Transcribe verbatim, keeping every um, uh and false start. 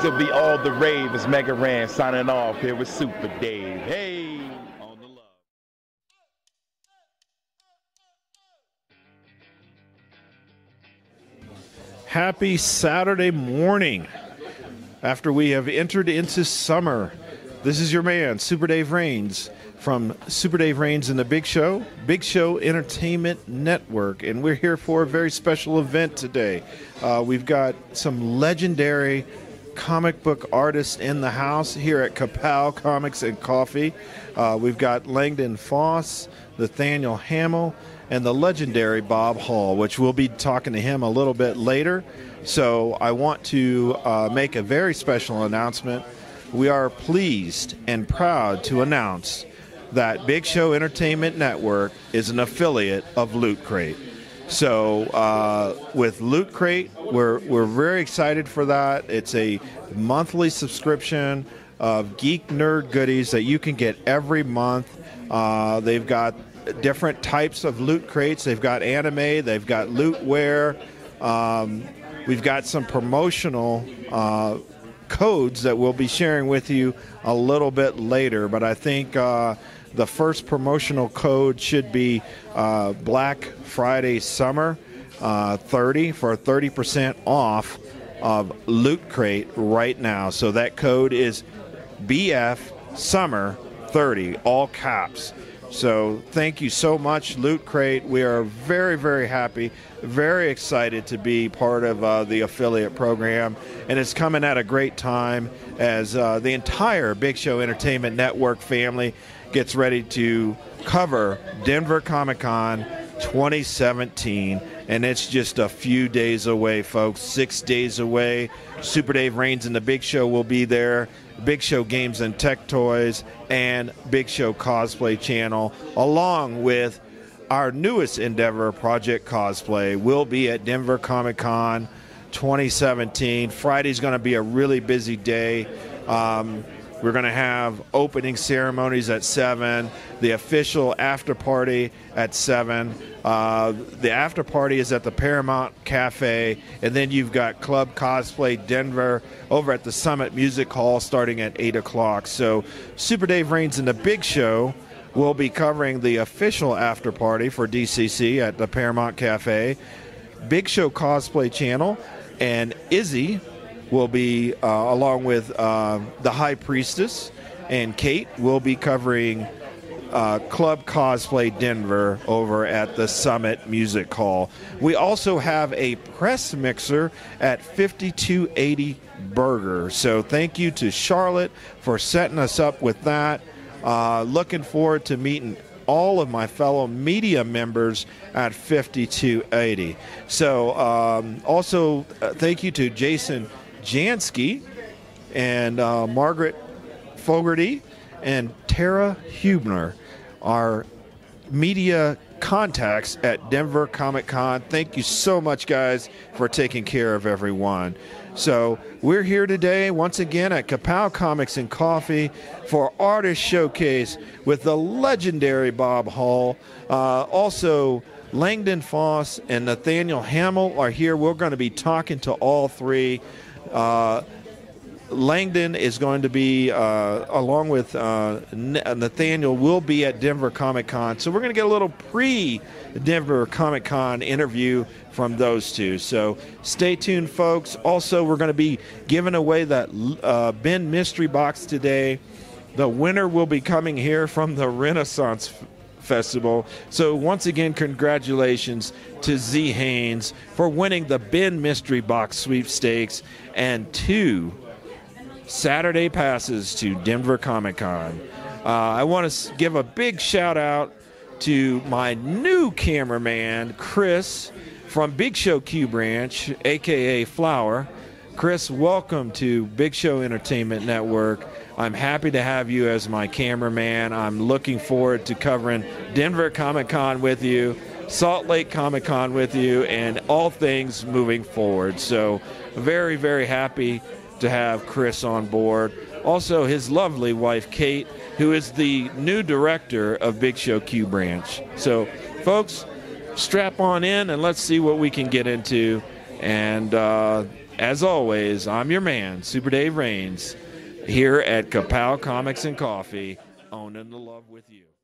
This will be all the rave. It's Mega Ran signing off here with Super Dave. Hey! On the love. Happy Saturday morning. After we have entered into summer, this is your man, Super Dave Raines, from Super Dave Raines and the Big Show, Big Show Entertainment Network, and we're here for a very special event today. Uh, we've got some legendary comic book artists in the house here at Kapow Comics and Coffee. Uh, we've got Langdon Foss, Nathaniel Hamill, and the legendary Bob Hall, which we'll be talking to him a little bit later. So I want to uh, make a very special announcement. We are pleased and proud to announce that Big Show Entertainment Network is an affiliate of Loot Crate. So uh, with Loot Crate, we're, we're very excited for that. It's a monthly subscription of geek nerd goodies that you can get every month. Uh, they've got different types of loot crates. They've got anime, they've got lootware. Um, we've got some promotional uh, codes that we'll be sharing with you a little bit later, but I think uh, the first promotional code should be uh, Black Friday Summer uh, thirty for thirty percent off of Loot Crate right now. So that code is B F Summer thirty, all caps. So thank you so much, Loot Crate. We are very, very happy, very excited to be part of uh, the affiliate program. And it's coming at a great time as uh, the entire Big Show Entertainment Network family gets ready to cover Denver Comic-Con twenty seventeen. And it's just a few days away, folks, six days away. Super Dave Raines and the Big Show will be there. Big Show Games and Tech Toys, and Big Show Cosplay Channel, along with our newest endeavor, Project Cosplay, will be at Denver Comic-Con twenty seventeen. Friday's going to be a really busy day. Um, we're going to have opening ceremonies at seven, the official after party at seven. Uh, the after party is at the Paramount Cafe, and then you've got Club Cosplay Denver over at the Summit Music Hall starting at eight o'clock. So Super Dave Raines and the Big Show will be covering the official after party for D C C at the Paramount Cafe. Big Show Cosplay Channel and Izzy will be, uh, along with uh, the High Priestess and Kate, will be covering Uh, Club Cosplay Denver over at the Summit Music Hall. We also have a press mixer at fifty-two eighty Burger. So thank you to Charlotte for setting us up with that. Uh, looking forward to meeting all of my fellow media members at fifty-two eighty. So um, also uh, thank you to Jason Jansky and uh, Margaret Fogarty and Tara Hubner, our media contacts at Denver Comic-Con. Thank you so much, guys, for taking care of everyone. So we're here today once again at Kapow Comics and Coffee for Artist Showcase with the legendary Bob Hall. Uh, also, Langdon Foss and Nathaniel Hamill are here. We're going to be talking to all three. Uh, Langdon is going to be, uh, along with uh, Nathaniel, will be at Denver Comic-Con. So we're going to get a little pre-Denver Comic-Con interview from those two. So stay tuned, folks. Also, we're going to be giving away that uh, Ben Mystery Box today. The winner will be coming here from the Renaissance Festival. So once again, congratulations to Z Haines for winning the Ben Mystery Box sweepstakes and two Saturday passes to Denver Comic-Con. Uh, I want to give a big shout out to my new cameraman, Chris, from Big Show Q Branch, A K A Flower. Chris, welcome to Big Show Entertainment Network. I'm happy to have you as my cameraman. I'm looking forward to covering Denver Comic-Con with you, Salt Lake Comic-Con with you, and all things moving forward. So very, very happy to have Chris on board. Also his lovely wife, Kate, who is the new director of Big Show Q Branch. So folks, strap on in and let's see what we can get into. And uh, As always, I'm your man, Super Dave Raines, here at Kapow Comics and Coffee, owning the love with you.